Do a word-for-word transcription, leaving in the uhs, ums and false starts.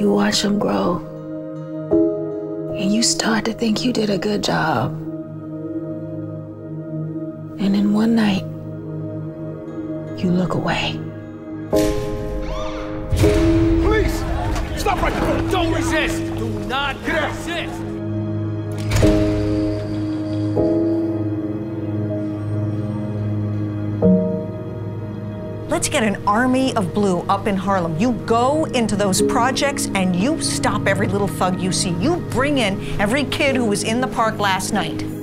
You watch them grow, and you start to think you did a good job. And then one night, you look away. Please, stop right there. Don't resist. Do not resist. Let's get an army of blue up in Harlem. You go into those projects and you stop every little thug you see. You bring in every kid who was in the park last night.